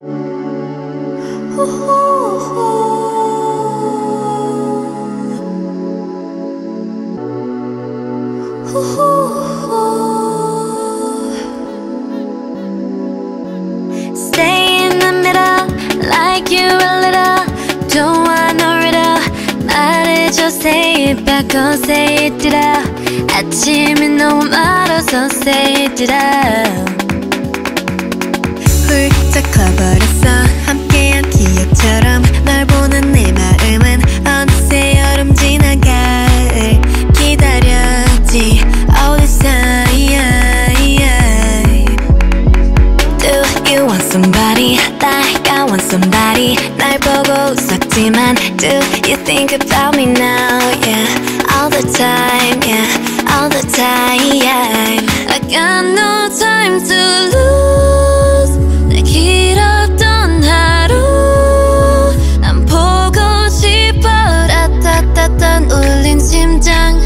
Stay in the middle, like you a little. Don't want no riddle. 말해줘, say it back or say it out. 아침이 너무 멀어서 say it out. 훌쩍 커버렸어 함께한 기억처럼 널 보는 내 마음은 어느새 여름 지나 가을 기다렸지 all this time. Do you want somebody like I want somebody? 날 보고 웃었지만 do you think about me now? Yeah, all the time, yeah, all the time, yeah. I got no time to lose. 길었던 하루 난 보고 싶어. 따따따딴 울린 심장.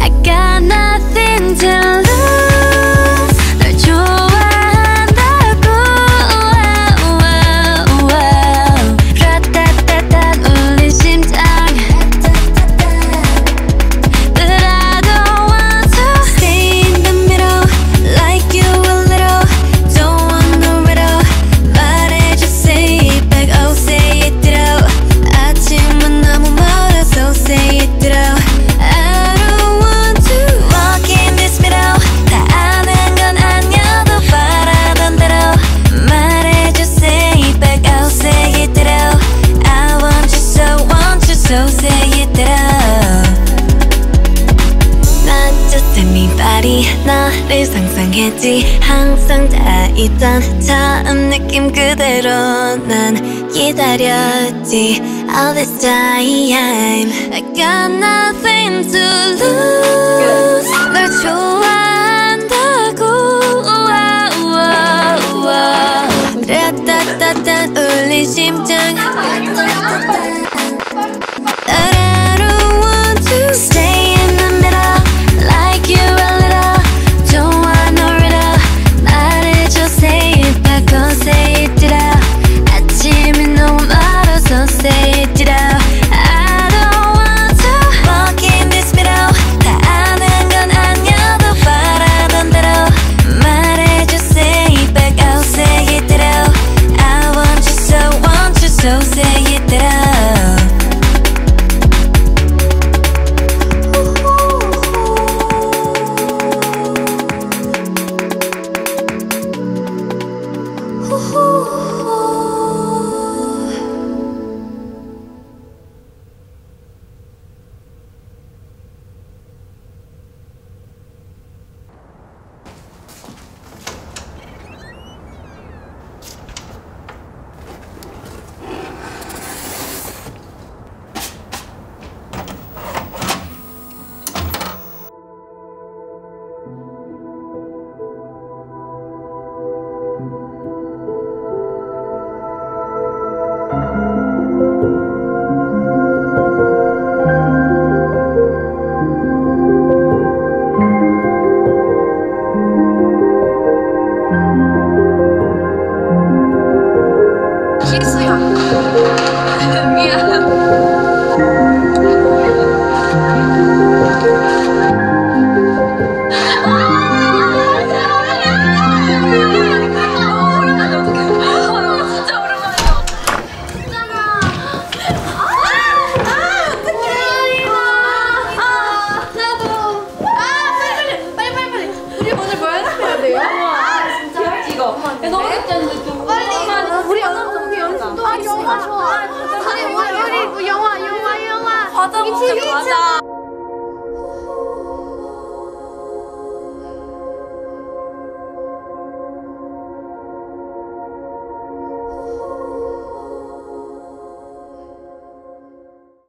I got nothing to lose. 널 좋아한다고. 따따따딴 울린 심장. But I don't want to stay in the middle like you. 나를 상상했지 항상 다 있던 처음 느낌 그대로 난 기다렸지 all this time. I got nothing to lose. 널 좋아한다고. 따따따따 울린 심장. 미안.